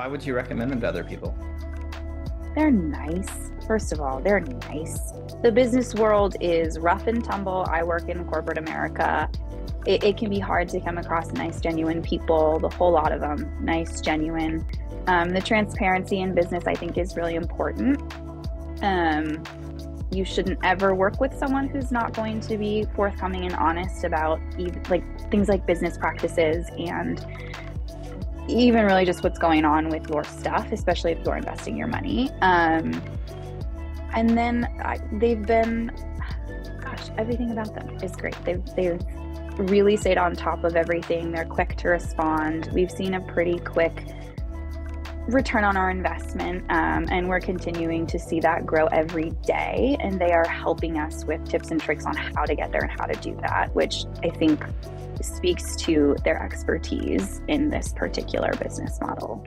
Why would you recommend them to other people? They're nice. First of all, they're nice. The business world is rough and tumble. I work in corporate America. It can be hard to come across nice, genuine people, the whole lot of them, nice, genuine. The transparency in business, I think, is really important. You shouldn't ever work with someone who's not going to be forthcoming and honest about things like business practices and even really just what's going on with your stuff, especially if you're investing your money. And then they've been, gosh, everything about them is great. They've really stayed on top of everything. They're quick to respond. We've seen a pretty quick return on our investment, and we're continuing to see that grow every day. And they are helping us with tips and tricks on how to get there and how to do that, which I think speaks to their expertise in this particular business model.